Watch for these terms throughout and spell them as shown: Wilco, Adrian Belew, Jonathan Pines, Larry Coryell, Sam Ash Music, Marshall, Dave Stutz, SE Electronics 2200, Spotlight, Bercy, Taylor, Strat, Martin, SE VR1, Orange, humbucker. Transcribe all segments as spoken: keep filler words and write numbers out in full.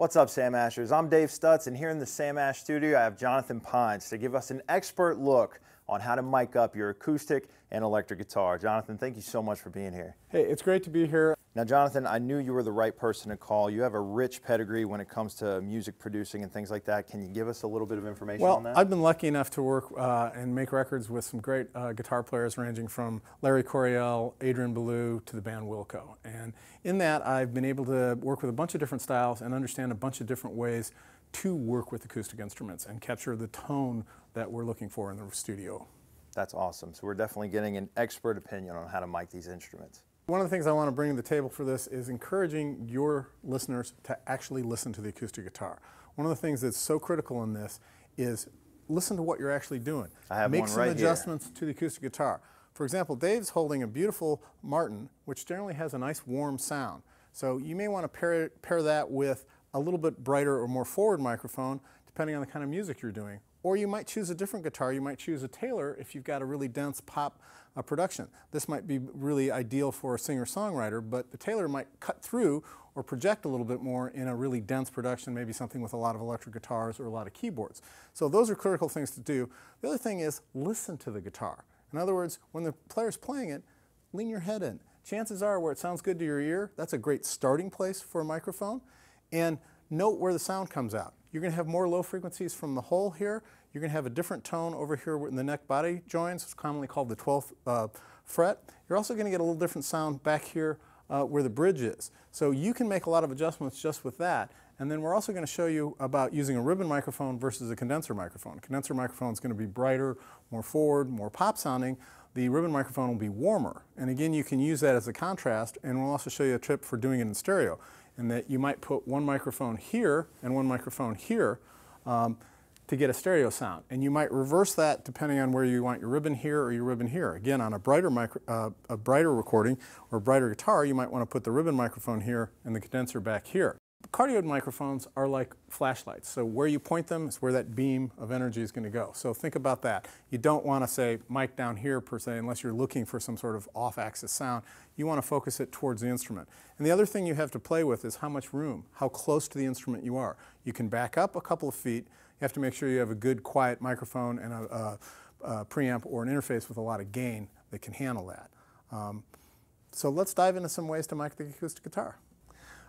What's up, Sam Ashers? I'm Dave Stutz, and here in the Sam Ash studio, I have Jonathan Pines to give us an expert look on how to mic up your acoustic and electric guitar. Jonathan, thank you so much for being here. Hey, it's great to be here. Now, Jonathan, I knew you were the right person to call. You have a rich pedigree when it comes to music producing and things like that. Can you give us a little bit of information well, on that? Well, I've been lucky enough to work uh, and make records with some great uh, guitar players ranging from Larry Coryell, Adrian Belew, to the band Wilco. And in that, I've been able to work with a bunch of different styles and understand a bunch of different ways to work with acoustic instruments and capture the tone that we're looking for in the studio. That's awesome. So we're definitely getting an expert opinion on how to mic these instruments. One of the things I want to bring to the table for this is encouraging your listeners to actually listen to the acoustic guitar. One of the things that's so critical in this is listen to what you're actually doing. I have Make one some right adjustments here. to the acoustic guitar. For example, Dave's holding a beautiful Martin, which generally has a nice warm sound. So you may want to pair, pair that with a little bit brighter or more forward microphone, depending on the kind of music you're doing. Or you might choose a different guitar. You might choose a Taylor if you've got a really dense pop uh, production. This might be really ideal for a singer-songwriter, but the Taylor might cut through or project a little bit more in a really dense production, maybe something with a lot of electric guitars or a lot of keyboards. So those are critical things to do. The other thing is listen to the guitar. In other words, when the player's playing it, lean your head in. Chances are where it sounds good to your ear, that's a great starting place for a microphone. And note where the sound comes out. You're going to have more low frequencies from the hole here. You're going to have a different tone over here in the neck body joints. It's commonly called the twelfth uh, fret. You're also going to get a little different sound back here uh, where the bridge is. So you can make a lot of adjustments just with that. And then we're also going to show you about using a ribbon microphone versus a condenser microphone. A condenser microphone is going to be brighter, more forward, more pop sounding. The ribbon microphone will be warmer. And again, you can use that as a contrast. And we'll also show you a tip for doing it in stereo. And that you might put one microphone here and one microphone here um, to get a stereo sound. And you might reverse that depending on where you want your ribbon here or your ribbon here. Again, on a brighter, micro, uh, a brighter recording or brighter guitar, you might want to put the ribbon microphone here and the condenser back here. Cardioid microphones are like flashlights. So where you point them is where that beam of energy is going to go. So think about that. You don't want to say mic down here per se unless you're looking for some sort of off-axis sound. You want to focus it towards the instrument. And the other thing you have to play with is how much room, how close to the instrument you are. You can back up a couple of feet. You have to make sure you have a good quiet microphone and a, a, a preamp or an interface with a lot of gain that can handle that. Um, so let's dive into some ways to mic the acoustic guitar.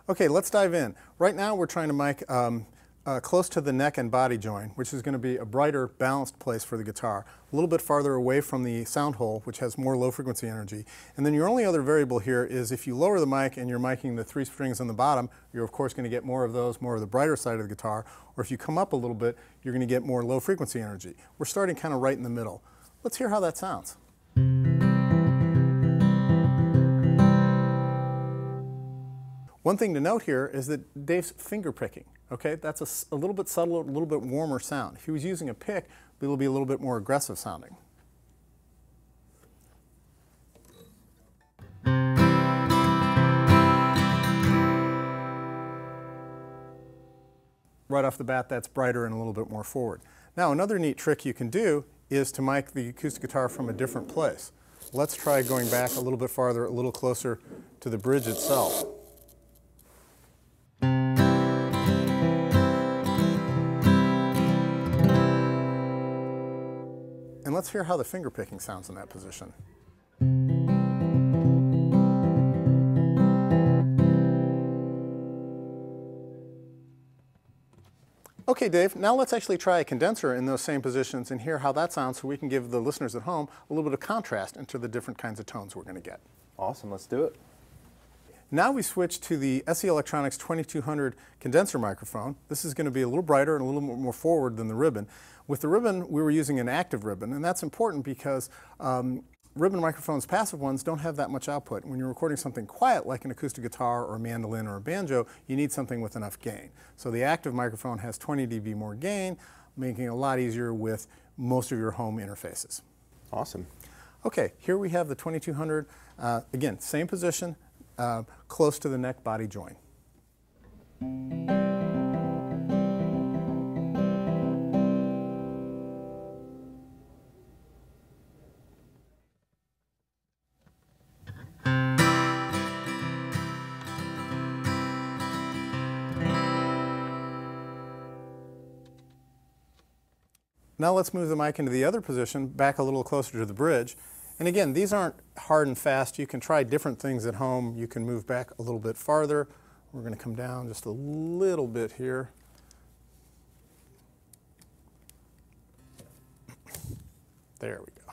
Okay, let's dive in. Right now we're trying to mic um, uh, close to the neck and body join, which is going to be a brighter, balanced place for the guitar, a little bit farther away from the sound hole, which has more low frequency energy. And then your only other variable here is if you lower the mic and you're micing the three strings on the bottom, you're of course going to get more of those, more of the brighter side of the guitar, or if you come up a little bit, you're going to get more low frequency energy. We're starting kind of right in the middle. Let's hear how that sounds. One thing to note here is that Dave's finger picking, okay? That's a, a little bit subtler, a little bit warmer sound. If he was using a pick, it'll be a little bit more aggressive sounding. Right off the bat, that's brighter and a little bit more forward. Now, another neat trick you can do is to mic the acoustic guitar from a different place. Let's try going back a little bit farther, a little closer to the bridge itself. And let's hear how the finger picking sounds in that position. Okay, Dave, now let's actually try a condenser in those same positions and hear how that sounds so we can give the listeners at home a little bit of contrast into the different kinds of tones we're going to get. Awesome, let's do it. Now we switch to the S E Electronics twenty-two hundred condenser microphone. This is going to be a little brighter and a little more forward than the ribbon. With the ribbon, we were using an active ribbon, and that's important because um, ribbon microphones, passive ones, don't have that much output. When you're recording something quiet like an acoustic guitar or a mandolin or a banjo, you need something with enough gain. So the active microphone has twenty D B more gain, making it a lot easier with most of your home interfaces. Awesome. Okay, here we have the twenty-two hundred. Uh, again, same position. Uh, close to the neck body joint. Now let's move the mic into the other position, back a little closer to the bridge. And again, these aren't hard and fast. You can try different things at home. You can move back a little bit farther. We're going to come down just a little bit here. There we go.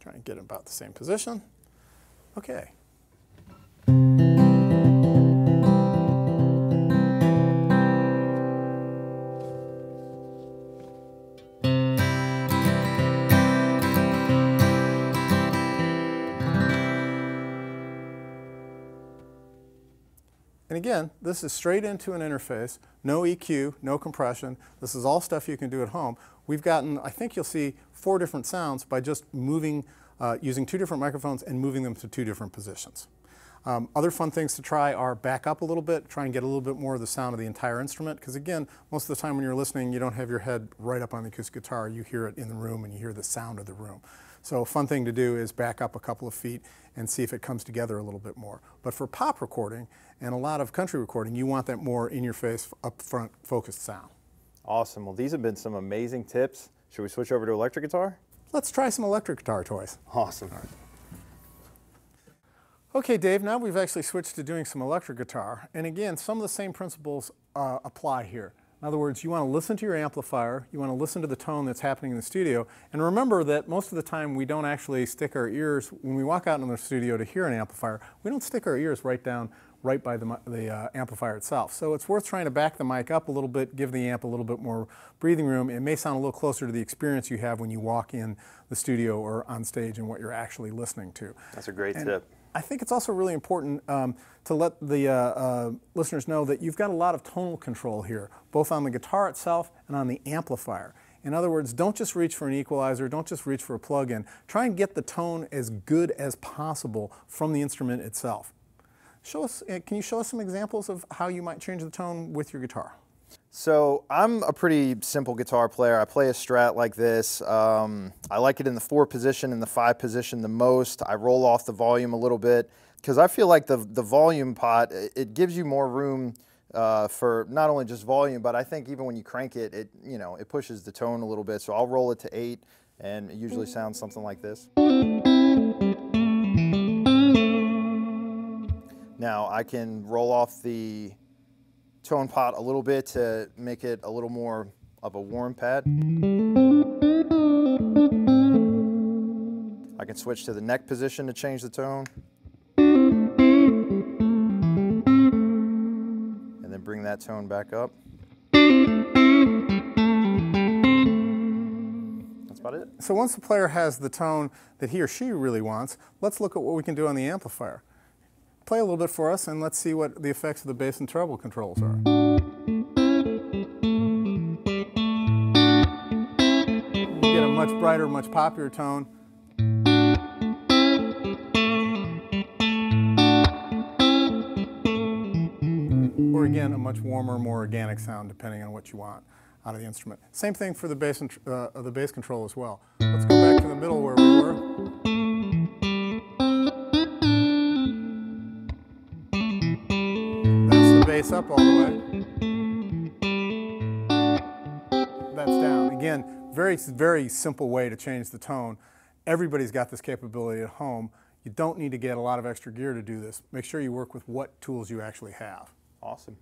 Try and get about the same position. Okay. And again, this is straight into an interface, no E Q, no compression. This is all stuff you can do at home. We've gotten, I think you'll see, four different sounds by just moving, uh, using two different microphones and moving them to two different positions. Um, other fun things to try are back up a little bit, try and get a little bit more of the sound of the entire instrument, because again, most of the time when you're listening, you don't have your head right up on the acoustic guitar. You hear it in the room and you hear the sound of the room. So a fun thing to do is back up a couple of feet and see if it comes together a little bit more. But for pop recording and a lot of country recording, you want that more in-your-face, up-front, focused sound. Awesome. Well, these have been some amazing tips. Should we switch over to electric guitar? Let's try some electric guitar toys. Awesome. All right. Okay, Dave, now we've actually switched to doing some electric guitar. And again, some of the same principles uh, apply here. In other words, you want to listen to your amplifier, you want to listen to the tone that's happening in the studio, and remember that most of the time we don't actually stick our ears, when we walk out in the studio to hear an amplifier, we don't stick our ears right down, right by the, the uh, amplifier itself. So it's worth trying to back the mic up a little bit, give the amp a little bit more breathing room. It may sound a little closer to the experience you have when you walk in the studio or on stage and what you're actually listening to. That's a great and tip. I think it's also really important um, to let the uh, uh, listeners know that you've got a lot of tonal control here, both on the guitar itself and on the amplifier. In other words, don't just reach for an equalizer, don't just reach for a plug-in. Try and get the tone as good as possible from the instrument itself. Show us, can you show us some examples of how you might change the tone with your guitar? So I'm a pretty simple guitar player. I play a Strat like this. Um, I like it in the four position and the five position the most. I roll off the volume a little bit because I feel like the, the volume pot, it gives you more room uh, for not only just volume, but I think even when you crank it, it, you know, it pushes the tone a little bit. So I'll roll it to eight and it usually sounds something like this. Now I can roll off the tone pot a little bit to make it a little more of a warm pad. I can switch to the neck position to change the tone. And then bring that tone back up. That's about it. So once the player has the tone that he or she really wants, let's look at what we can do on the amplifier. Play a little bit for us and let's see what the effects of the bass and treble controls are. You get a much brighter, much poppier tone. Or again, a much warmer, more organic sound depending on what you want out of the instrument. Same thing for the bass, and, uh, the bass control as well. Let's go back to the middle where we were. Bass up all the way. That's down. Again, very, very simple way to change the tone. Everybody's got this capability at home. You don't need to get a lot of extra gear to do this. Make sure you work with what tools you actually have. Awesome.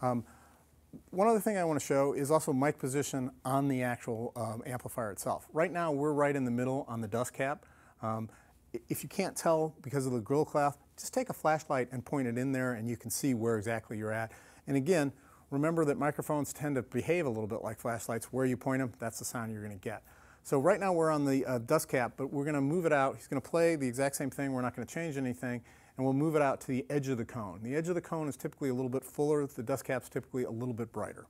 Um, one other thing I want to show is also mic position on the actual um, amplifier itself. Right now, we're right in the middle on the dust cap. Um, If you can't tell because of the grill cloth, just take a flashlight and point it in there and you can see where exactly you're at. And again, remember that microphones tend to behave a little bit like flashlights. Where you point them, that's the sound you're going to get. So right now we're on the uh, dust cap, but we're going to move it out. He's going to play the exact same thing. We're not going to change anything. And we'll move it out to the edge of the cone. The edge of the cone is typically a little bit fuller. The dust cap's typically a little bit brighter.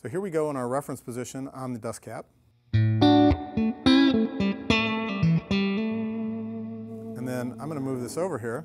So here we go in our reference position on the dust cap. And then I'm going to move this over here.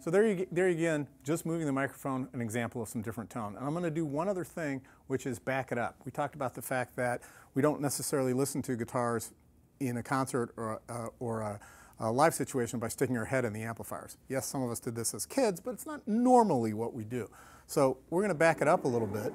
So there you, there again, just moving the microphone, an example of some different tone. And I'm going to do one other thing, which is back it up. We talked about the fact that we don't necessarily listen to guitars in a concert or a, uh, or a, uh, live situation by sticking our head in the amplifiers. Yes, some of us did this as kids, but it's not normally what we do. So we're going to back it up a little bit,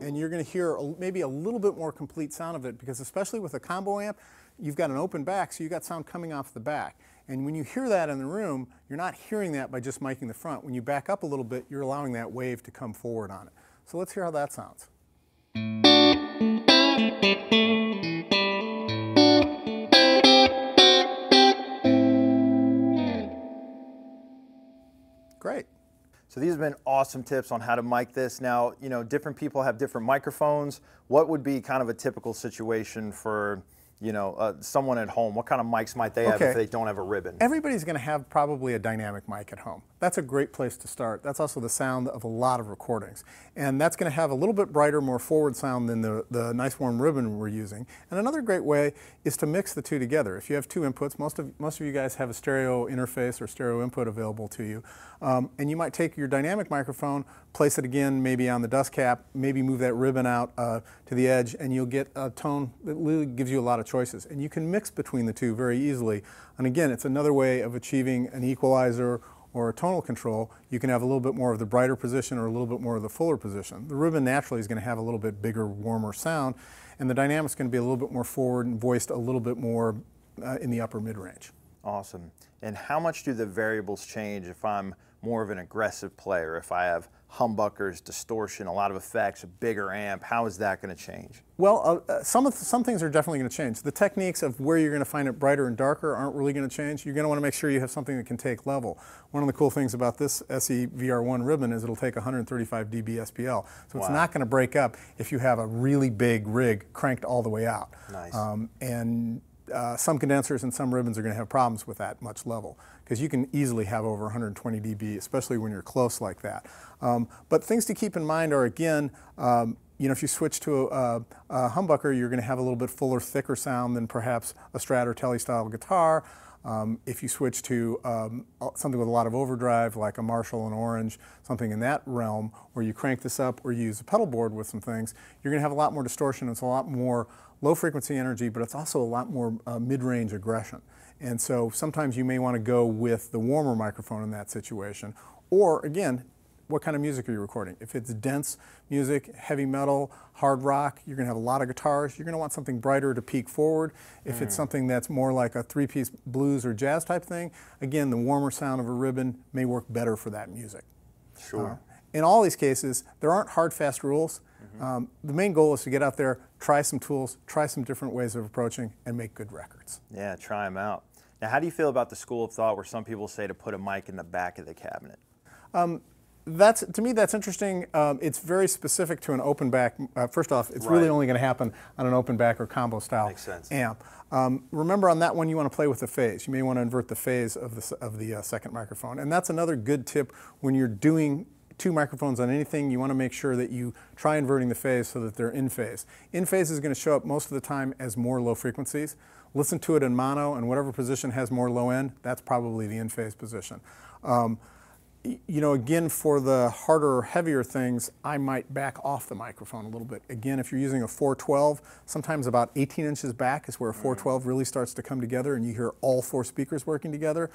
and you're going to hear maybe a little bit more complete sound of it, because especially with a combo amp, you've got an open back, so you've got sound coming off the back. And when you hear that in the room, you're not hearing that by just miking the front. When you back up a little bit, you're allowing that wave to come forward on it. So let's hear how that sounds. Great. So these have been awesome tips on how to mic this. Now, you know, different people have different microphones. What would be kind of a typical situation for, you know, uh, someone at home? What kind of mics might they okay. have if they don't have a ribbon? Everybody's going to have probably a dynamic mic at home. That's a great place to start. That's also the sound of a lot of recordings. And that's going to have a little bit brighter, more forward sound than the, the nice warm ribbon we're using. And another great way is to mix the two together. If you have two inputs, most of, most of you guys have a stereo interface or stereo input available to you. Um, and you might take your dynamic microphone, place it again maybe on the dust cap, maybe move that ribbon out uh, to the edge, and you'll get a tone that really gives you a lot of choices, and you can mix between the two very easily. And again, it's another way of achieving an equalizer or a tonal control. You can have a little bit more of the brighter position or a little bit more of the fuller position. The ribbon naturally is going to have a little bit bigger, warmer sound, and the dynamic's going to be a little bit more forward and voiced a little bit more uh, in the upper mid-range. Awesome. And how much do the variables change if I'm more of an aggressive player, if I have humbuckers, distortion, a lot of effects, a bigger amp? How is that going to change? Well, uh, some, of the, some things are definitely going to change. The techniques of where you're going to find it brighter and darker aren't really going to change. You're going to want to make sure you have something that can take level. One of the cool things about this S E V R one ribbon is it'll take one thirty-five dB S P L. So wow. it's not going to break up if you have a really big rig cranked all the way out. Nice. Um, and Uh, some condensers and some ribbons are going to have problems with that much level, because you can easily have over one hundred twenty dB, especially when you're close like that. Um, but things to keep in mind are, again, um, you know, if you switch to a, a humbucker, you're going to have a little bit fuller, thicker sound than perhaps a Strat or Tele style guitar. Um, if you switch to um, something with a lot of overdrive, like a Marshall and Orange, something in that realm, where you crank this up or you use a pedal board with some things, you're going to have a lot more distortion. It's a lot more low-frequency energy, but it's also a lot more uh, mid-range aggression. And so sometimes you may want to go with the warmer microphone in that situation. Or, again, what kind of music are you recording? If it's dense music, heavy metal, hard rock, you're going to have a lot of guitars. You're going to want something brighter to peak forward. If mm. it's something that's more like a three-piece blues or jazz type thing, again, the warmer sound of a ribbon may work better for that music. Sure. Uh, in all these cases, there aren't hard, fast rules. Mm-hmm. um, the main goal is to get out there, try some tools, try some different ways of approaching, and make good records. Yeah, try them out. Now, how do you feel about the school of thought where some people say to put a mic in the back of the cabinet? Um, That's, to me, that's interesting. Um, it's very specific to an open back. Uh, first off, it's right. really only going to happen on an open back or combo style Makes sense. amp. Um, remember, on that one, you want to play with the phase. You may want to invert the phase of the, of the uh, second microphone. And that's another good tip when you're doing two microphones on anything. You want to make sure that you try inverting the phase so that they're in phase. In phase is going to show up most of the time as more low frequencies. Listen to it in mono, and whatever position has more low end, that's probably the in phase position. Um, You know, again, for the harder, heavier things, I might back off the microphone a little bit. Again, if you're using a four twelve, sometimes about eighteen inches back is where a four twelve really starts to come together and you hear all four speakers working together.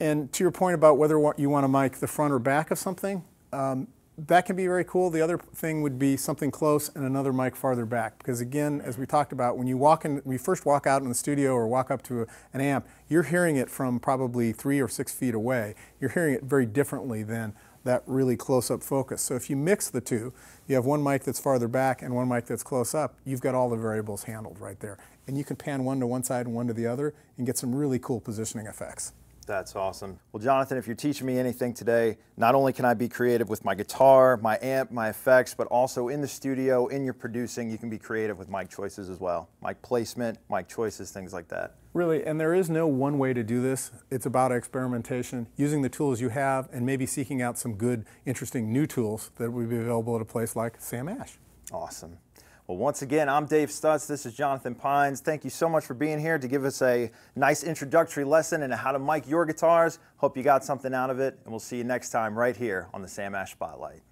And to your point about whether you want to mic the front or back of something, um, that can be very cool. The other thing would be something close and another mic farther back. Because again, as we talked about, when you walk in, when you first walk out in the studio or walk up to a, an amp, you're hearing it from probably three or six feet away. You're hearing it very differently than that really close-up focus. So if you mix the two, you have one mic that's farther back and one mic that's close up, you've got all the variables handled right there. And you can pan one to one side and one to the other and get some really cool positioning effects. That's awesome. Well, Jonathan, if you're teaching me anything today, not only can I be creative with my guitar, my amp, my effects, but also in the studio, in your producing, you can be creative with mic choices as well. Mic placement, mic choices, things like that. Really, and there is no one way to do this. It's about experimentation, using the tools you have, and maybe seeking out some good, interesting new tools that would be available at a place like Sam Ash. Awesome. Well, once again, I'm Dave Stutz. This is Jonathan Pines. Thank you so much for being here to give us a nice introductory lesson into how to mic your guitars. Hope you got something out of it, and we'll see you next time right here on the Sam Ash Spotlight.